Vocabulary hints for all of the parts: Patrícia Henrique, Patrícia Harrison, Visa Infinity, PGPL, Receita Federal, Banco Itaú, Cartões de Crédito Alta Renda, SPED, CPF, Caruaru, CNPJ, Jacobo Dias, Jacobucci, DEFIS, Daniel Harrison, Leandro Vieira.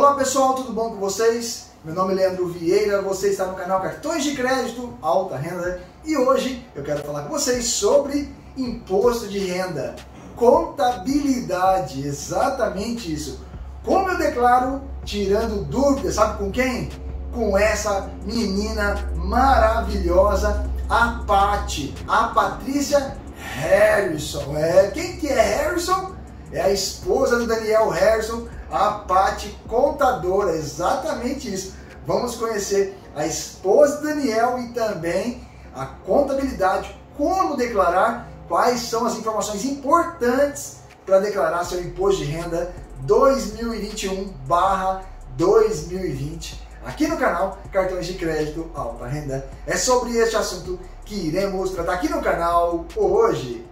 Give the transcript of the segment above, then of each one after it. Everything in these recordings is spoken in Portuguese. Olá pessoal, tudo bom com vocês? Meu nome é Leandro Vieira, você está no canal Cartões de Crédito Alta Renda e hoje eu quero falar com vocês sobre imposto de renda, contabilidade, exatamente isso. Como eu declaro, tirando dúvidas, sabe com quem? Com essa menina maravilhosa, a Paty, a Patrícia Harrison. Quem que é Harrison? É a esposa do Daniel Harrison, a Paty contadora, exatamente isso. Vamos conhecer a esposa do Daniel e também a contabilidade, como declarar, quais são as informações importantes para declarar seu imposto de renda 2021/2020 aqui no canal Cartões de Crédito Alta Renda. É sobre este assunto que iremos tratar aqui no canal hoje.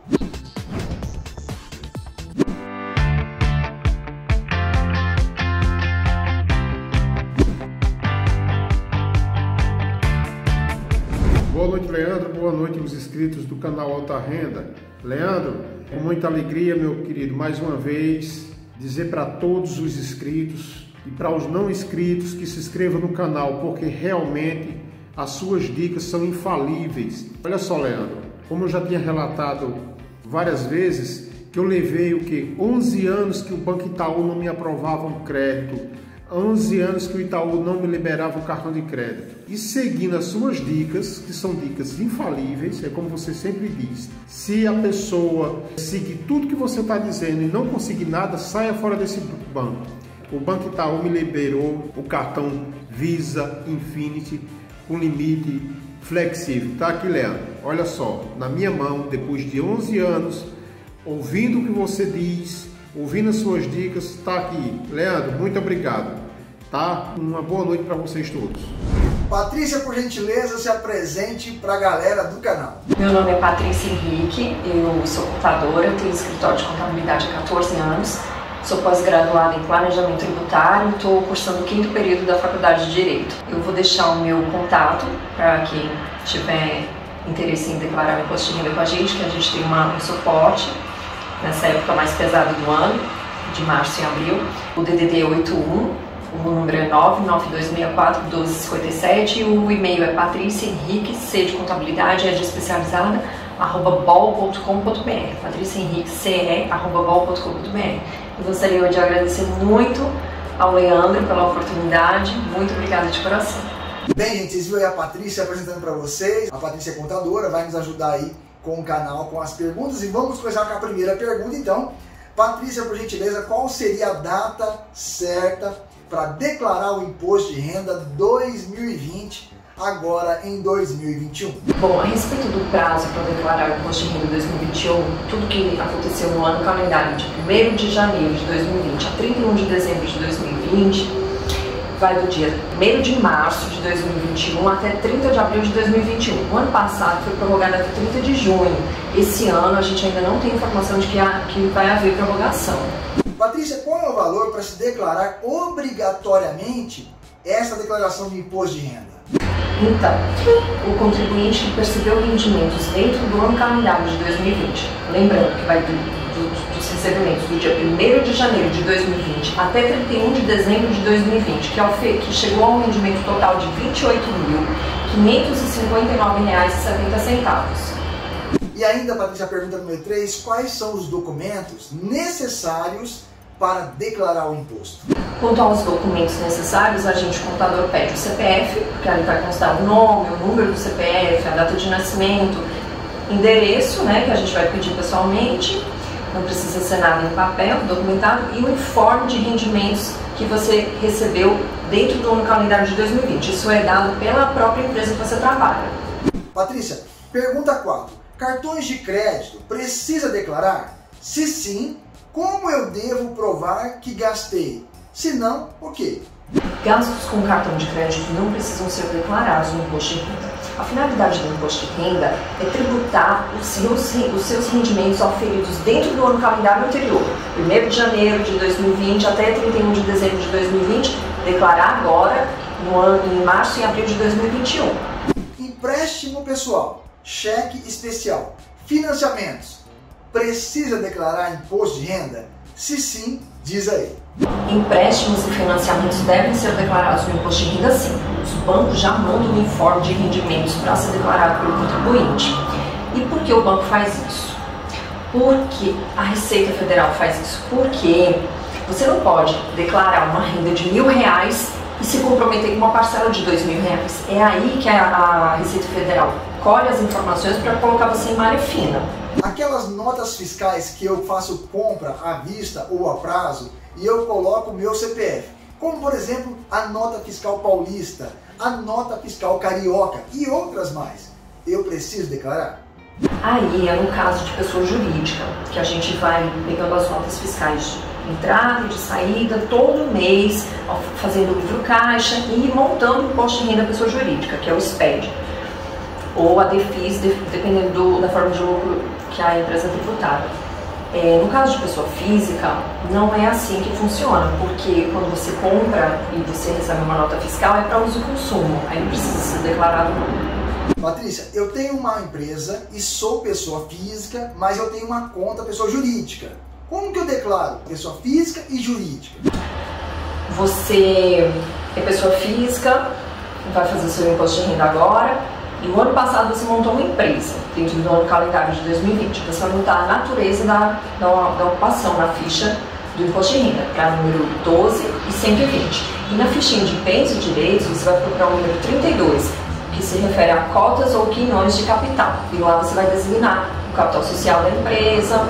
Boa noite, Leandro. Boa noite aos inscritos do canal Alta Renda. Leandro, com muita alegria, meu querido, mais uma vez, dizer para todos os inscritos e para os não inscritos que se inscrevam no canal, porque realmente as suas dicas são infalíveis. Olha só, Leandro, como eu já tinha relatado várias vezes, que eu levei o quê? 11 anos que o Banco Itaú não me aprovava um crédito, 11 anos que o Itaú não me liberava o cartão de crédito. E seguindo as suas dicas, que são dicas infalíveis, é como você sempre diz, se a pessoa seguir tudo que você está dizendo e não conseguir nada, saia fora desse banco. O Banco Itaú me liberou o cartão Visa Infinity com limite flexível. Tá aqui, Leandro, olha só, na minha mão, depois de 11 anos, ouvindo o que você diz, ouvindo as suas dicas, está aqui. Leandro, muito obrigado, tá? Uma boa noite para vocês todos. Patrícia, por gentileza, se apresente para a galera do canal. Meu nome é Patrícia Henrique, eu sou contadora, eu tenho escritório de contabilidade há 14 anos, sou pós-graduada em planejamento tributário, estou cursando o 5º período da faculdade de Direito. Eu vou deixar o meu contato para quem tiver interesse em declarar o imposto de renda com a gente, que a gente tem um suporte nessa época mais pesada do ano, de março e abril. O DDD é 81, o número é 992641257, o e-mail é Patrícia Henrique, C de contabilidade, E de especializada, @bol.com.br, Patrícia Henrique, CE, @bol.com.br. Eu gostaria de agradecer muito ao Leandro pela oportunidade, muito obrigada de coração. Bem, gente, vocês viram aí a Patrícia apresentando para vocês, a Patrícia é contadora, vai nos ajudar aí com o canal, com as perguntas, e vamos começar com a primeira pergunta então. Patrícia, por gentileza, qual seria a data certa para declarar o imposto de renda 2020, agora em 2021? Bom, a respeito do prazo para declarar o imposto de renda 2021, tudo que aconteceu no ano calendário de 1º de janeiro de 2020 a 31 de dezembro de 2020, vai do dia 1º de março de 2021 até 30 de abril de 2021. O ano passado foi prorrogado até 30 de junho. Esse ano a gente ainda não tem informação de que vai haver prorrogação. Patrícia, qual é o valor para se declarar obrigatoriamente essa declaração de imposto de renda? Então, o contribuinte que percebeu rendimentos dentro do ano calendário de 2020, lembrando que vai dos recebimentos do dia 1º de janeiro de 2020 até 31 de dezembro de 2020, que chegou a um rendimento total de R$ 28.559,70. E ainda, Patrícia, a pergunta número 3, quais são os documentos necessários para declarar o imposto? Quanto aos documentos necessários, a gente, contador, pede o CPF, porque ali vai constar o nome, o número do CPF, a data de nascimento, endereço, né, que a gente vai pedir pessoalmente, não precisa ser nada em papel, documentado, e o informe de rendimentos que você recebeu dentro do ano calendário de 2020. Isso é dado pela própria empresa que você trabalha. Patrícia, pergunta 4. Cartões de crédito precisa declarar? Se sim, como eu devo provar que gastei? Se não, o quê? Gastos com cartão de crédito não precisam ser declarados no imposto de renda. A finalidade do imposto de renda é tributar os seus rendimentos oferidos dentro do ano calendário anterior, 1º de janeiro de 2020 até 31 de dezembro de 2020, declarar agora em março e abril de 2021. Empréstimo pessoal, cheque especial, financiamentos, precisa declarar imposto de renda? Se sim, Diz aí. Empréstimos e financiamentos devem ser declarados no imposto de renda sim. Os bancos já mandam um informe de rendimentos para ser declarado pelo contribuinte. E por que o banco faz isso? Porque a Receita Federal faz isso. Porque você não pode declarar uma renda de R$1.000 e se comprometer com uma parcela de R$2.000. É aí que a Receita Federal colhe as informações para colocar você em malha fina. Aquelas notas fiscais que eu faço compra à vista ou a prazo e eu coloco o meu CPF, como por exemplo a nota fiscal paulista, a nota fiscal carioca e outras mais, eu preciso declarar? Aí é um caso de pessoa jurídica, que a gente vai pegando as notas fiscais de entrada e de saída todo mês, fazendo o livro caixa e montando o imposto de renda da pessoa jurídica, que é o SPED, ou a DEFIS, dependendo da forma de lucro que a empresa tributada. No caso de pessoa física, não é assim que funciona, porque quando você compra e você recebe uma nota fiscal, é para uso e consumo, aí precisa ser declarado lucro. Patrícia, eu tenho uma empresa e sou pessoa física, mas eu tenho uma conta pessoa jurídica. Como que eu declaro pessoa física e jurídica? Você é pessoa física, vai fazer o seu imposto de renda agora, e o ano passado você montou uma empresa, dentro do ano calendário de 2020. Você vai montar a natureza da ocupação na ficha do imposto de renda, para número 12 e 120. E na fichinha de bens e direitos, você vai procurar o número 32. Que se refere a cotas ou quinhões de capital. E lá você vai designar o capital social da empresa,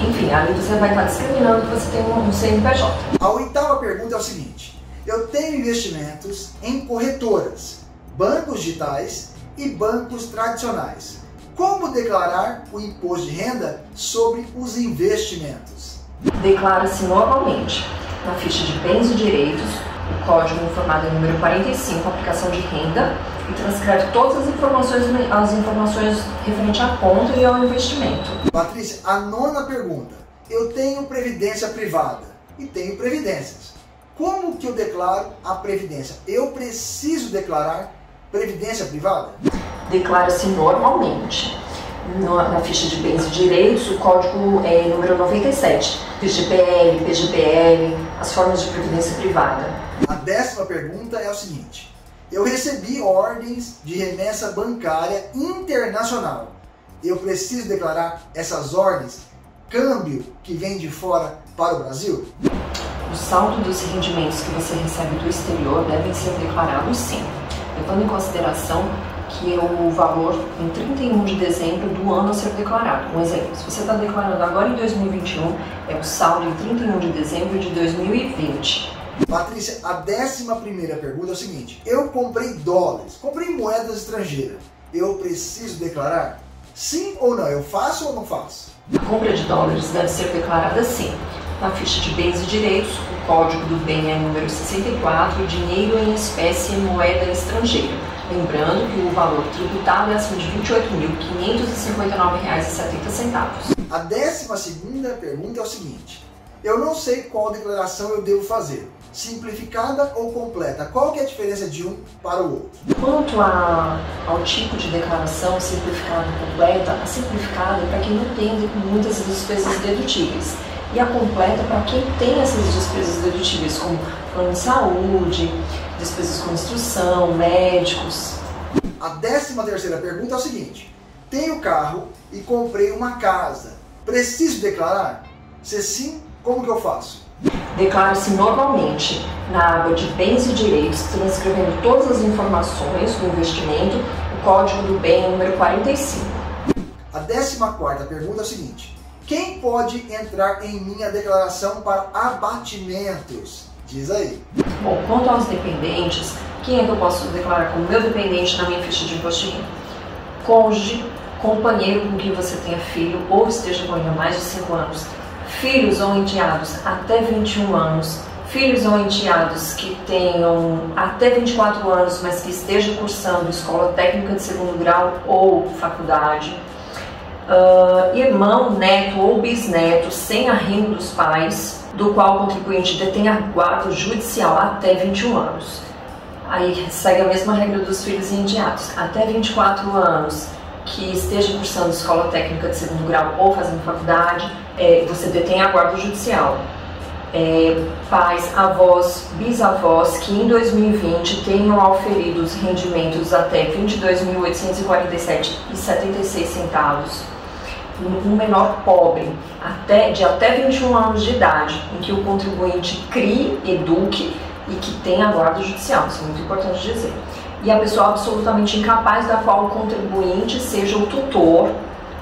enfim, ali você vai estar discriminando que você tem um CNPJ. A oitava pergunta é o seguinte: eu tenho investimentos em corretoras, bancos digitais e bancos tradicionais. Como declarar o imposto de renda sobre os investimentos? Declara-se normalmente na ficha de bens e direitos, o código informado é número 45, aplicação de renda, e transcreve todas as informações referente à conta e ao investimento. Patrícia, a nona pergunta. Eu tenho previdência privada e tenho previdências. Como que eu declaro a previdência? Eu preciso declarar previdência privada? Declara-se normalmente na ficha de bens e direitos, o código é número 97, PGPL, PGPL, as formas de previdência privada. A décima pergunta é o seguinte: eu recebi ordens de remessa bancária internacional. Eu preciso declarar essas ordens, câmbio que vem de fora para o Brasil? O saldo dos rendimentos que você recebe do exterior devem ser declarados sim, levando em consideração que é o valor em 31 de dezembro do ano a ser declarado. Um exemplo, se você está declarando agora em 2021, é o saldo em 31 de dezembro de 2020. Patrícia, a 11ª pergunta é o seguinte: eu comprei dólares, comprei moedas estrangeiras, eu preciso declarar? Sim ou não? Eu faço ou não faço? A compra de dólares deve ser declarada sim. Na ficha de bens e direitos, o código do bem é número 64, dinheiro em espécie e moeda estrangeira. Lembrando que o valor tributado é acima de R$28.559,70. A 12ª pergunta é o seguinte: eu não sei qual declaração eu devo fazer, simplificada ou completa. Qual que é a diferença de um para o outro? Quanto ao tipo de declaração, simplificada ou completa, a simplificada é para quem não tem muitas despesas dedutíveis. E a completa para quem tem essas despesas dedutíveis, como plano de saúde, despesas com instrução, médicos. A 13ª pergunta é o seguinte: tenho carro e comprei uma casa, preciso declarar? Se sim, como que eu faço? Declara-se normalmente na aba de bens e direitos, transcrevendo todas as informações do investimento, o código do bem é número 45. A 14ª pergunta é o seguinte: quem pode entrar em minha declaração para abatimentos? Diz aí. Bom, quanto aos dependentes, quem é que eu posso declarar como meu dependente na minha ficha de imposto de renda? Cônjuge, companheiro com quem você tenha filho ou esteja com ele há mais de 5 anos, filhos ou enteados até 21 anos, filhos ou enteados que tenham até 24 anos, mas que estejam cursando escola técnica de 2º grau ou faculdade, irmão, neto ou bisneto sem arrimo dos pais, do qual o contribuinte detém a guarda judicial até 21 anos. Aí segue a mesma regra dos filhos e enteados. Até 24 anos, que esteja cursando escola técnica de 2º grau ou fazendo faculdade, você detém a guarda judicial. pais, avós, bisavós que em 2020 tenham auferido os rendimentos até R$ 22.847,76, um menor pobre de até 21 anos de idade, em que o contribuinte crie, eduque e que tenha guarda judicial, isso é muito importante dizer, e a pessoa absolutamente incapaz da qual o contribuinte seja o tutor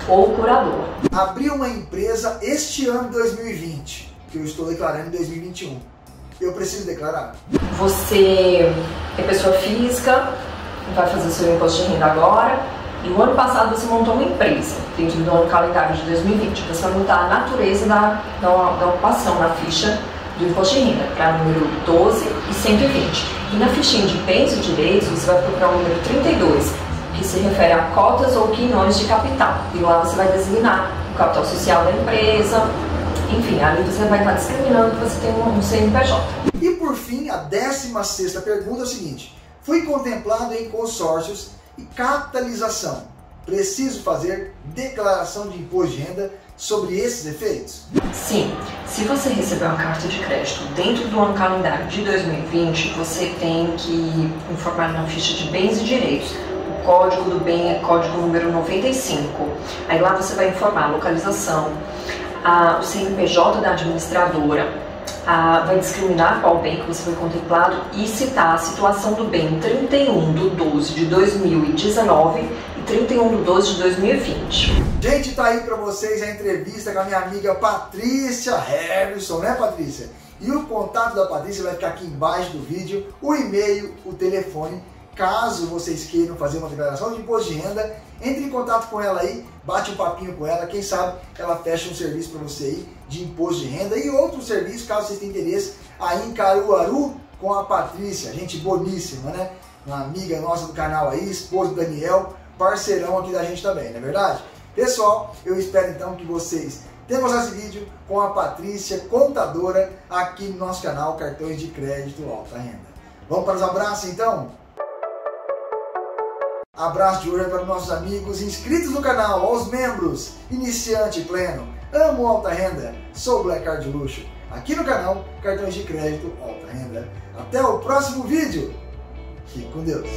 ou o curador. Abri uma empresa este ano 2020, que eu estou declarando em 2021. Eu preciso declarar? Você é pessoa física, vai fazer seu imposto de renda agora, e o ano passado você montou uma empresa, dentro do ano calendário de 2020, você vai montar a natureza da ocupação na ficha do imposto de renda, para o número 12 e 120. E na fichinha de bens e direitos, você vai procurar o número 32, que se refere a cotas ou quinhões de capital. E lá você vai designar o capital social da empresa, enfim, ali você vai estar discriminando que você tem um CNPJ. E por fim, a 16ª pergunta é a seguinte: fui contemplado em consórcios e capitalização. Preciso fazer declaração de imposto de renda sobre esses efeitos? Sim, se você receber uma carta de crédito dentro do ano calendário de 2020, você tem que informar na ficha de bens e direitos. O código do bem é código número 95. Aí lá você vai informar a localização, o CNPJ da administradora, vai discriminar qual bem que você foi contemplado e citar a situação do bem 31/12/2019 31/12/2020. Gente, tá aí pra vocês a entrevista com a minha amiga Patrícia Harrison, né, Patrícia? E o contato da Patrícia vai ficar aqui embaixo do vídeo, o e-mail, o telefone, caso vocês queiram fazer uma declaração de imposto de renda, entre em contato com ela aí, bate um papinho com ela, quem sabe ela fecha um serviço pra você aí de imposto de renda e outro serviço, caso vocês tenham interesse, aí em Caruaru com a Patrícia, gente boníssima, né? Uma amiga nossa do canal aí, esposa do Daniel, parceirão aqui da gente também, não é verdade? Pessoal, eu espero então que vocês tenham gostado desse vídeo com a Patrícia, contadora, aqui no nosso canal Cartões de Crédito Alta Renda. Vamos para os abraços então? Abraço de ouro para os nossos amigos inscritos no canal, aos membros, iniciante pleno, amo alta renda, sou Black Card de Luxo, aqui no canal Cartões de Crédito Alta Renda. Até o próximo vídeo, fique com Deus!